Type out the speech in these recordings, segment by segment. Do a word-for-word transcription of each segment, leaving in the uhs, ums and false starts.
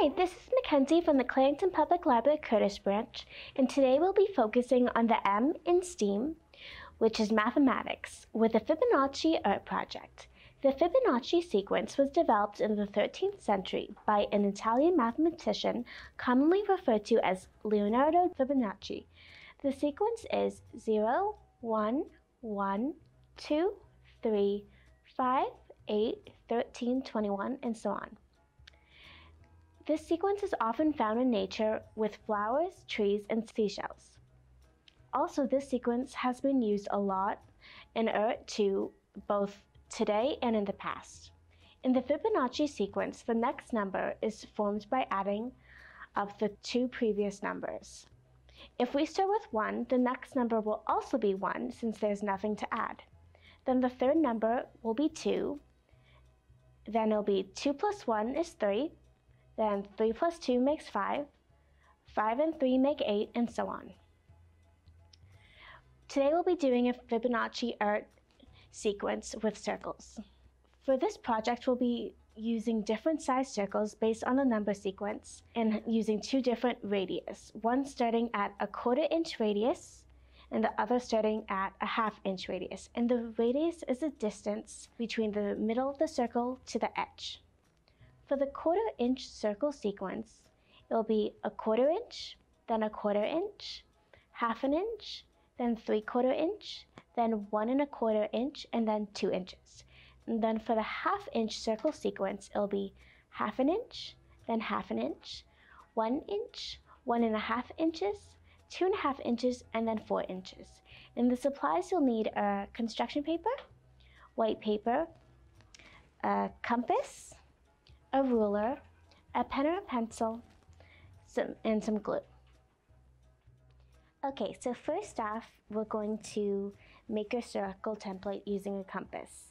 Hi, this is Mackenzie from the Clarington Public Library, Curtis Branch, and today we'll be focusing on the M in STEAM, which is mathematics, with the Fibonacci art project. The Fibonacci sequence was developed in the thirteenth century by an Italian mathematician commonly referred to as Leonardo Fibonacci. The sequence is zero, one, one, two, three, five, eight, thirteen, twenty-one, and so on. This sequence is often found in nature with flowers, trees, and seashells. Also, this sequence has been used a lot in art too, both today and in the past. In the Fibonacci sequence, the next number is formed by adding up the two previous numbers. If we start with one, the next number will also be one since there's nothing to add. Then the third number will be two. Then it'll be two plus one is three. Then three plus two makes five, five and three make eight, and so on. Today we'll be doing a Fibonacci art sequence with circles. For this project, we'll be using different size circles based on the number sequence and using two different radius, one starting at a quarter inch radius and the other starting at a half inch radius. And the radius is the distance between the middle of the circle to the edge. For the quarter inch circle sequence, it will be a quarter inch, then a quarter inch, half an inch, then three quarter inch, then one and a quarter inch, and then two inches. And then for the half inch circle sequence, it will be half an inch, then half an inch, one inch, one and a half inches, two and a half inches, and then four inches. In the supplies, you'll need a construction paper, white paper, a compass, a ruler, a pen or a pencil, some, and some glue. Okay, so first off, we're going to make a circle template using a compass.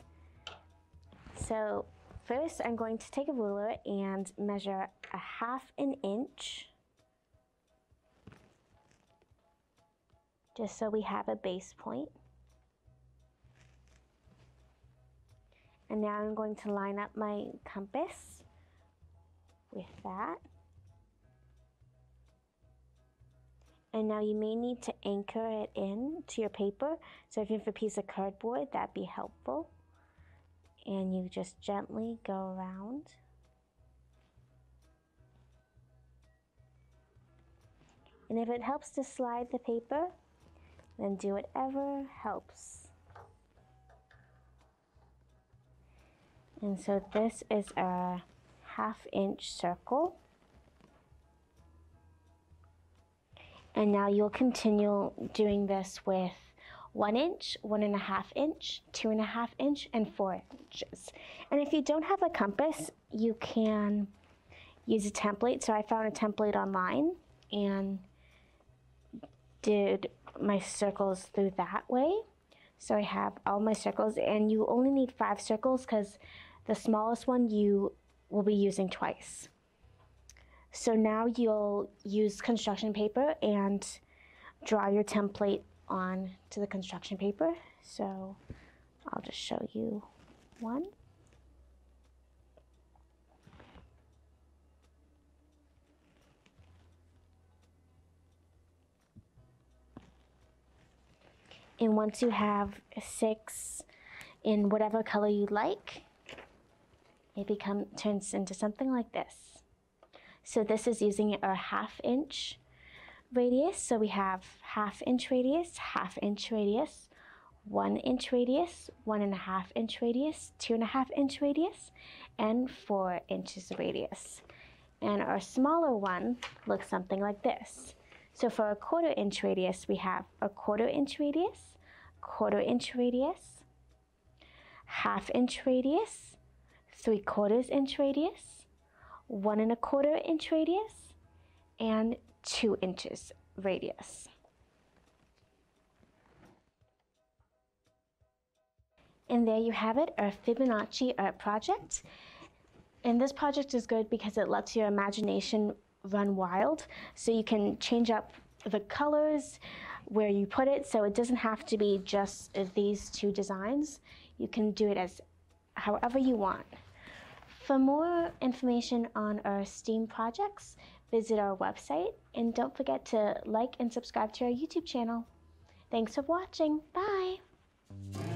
So first, I'm going to take a ruler and measure a half an inch, just so we have a base point. And now I'm going to line up my compass with that. And now you may need to anchor it in to your paper. So if you have a piece of cardboard, that'd be helpful. And you just gently go around. And if it helps to slide the paper, then do whatever helps. And so this is a half inch circle, and now you'll continue doing this with one inch, one and a half inch, two and a half inch, and four inches. And if you don't have a compass, you can use a template. So I found a template online and did my circles through that way. So I have all my circles, and you only need five circles because the smallest one you will be using twice. So now you'll use construction paper and draw your template on to the construction paper. So I'll just show you one. And once you have six in whatever color you like, it become, turns into something like this. So this is using our half inch radius. So we have half inch radius, half inch radius, one inch radius, one and a half inch radius, two and a half inch radius, and four inches radius. And our smaller one looks something like this. So for a quarter inch radius, we have a quarter inch radius, quarter inch radius, half inch radius, three quarters inch radius, one and a quarter inch radius, and two inches radius. And there you have it, our Fibonacci art project. And this project is good because it lets your imagination run wild, so you can change up the colors where you put it, so it doesn't have to be just these two designs. You can do it as however you want. For more information on our STEAM projects, visit our website, and don't forget to like and subscribe to our YouTube channel. Thanks for watching. Bye!